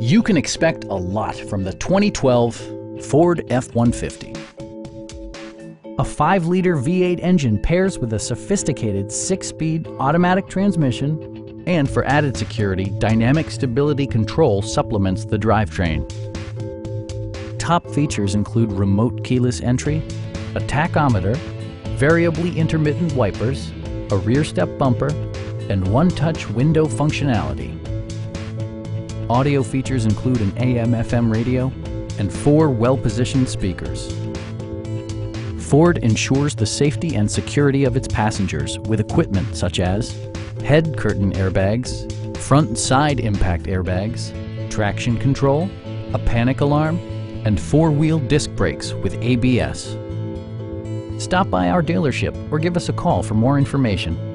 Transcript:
You can expect a lot from the 2012 Ford F-150. A 5-liter V8 engine pairs with a sophisticated 6-speed automatic transmission, and for added security, dynamic stability control supplements the drivetrain. Top features include remote keyless entry, a tachometer, variably intermittent wipers, a rear step bumper, and one-touch window functionality. Audio features include an AM/FM radio and 4 well-positioned speakers. Ford ensures the safety and security of its passengers with equipment such as head curtain airbags, front and side impact airbags, traction control, a panic alarm, and 4-wheel disc brakes with ABS. Stop by our dealership or give us a call for more information.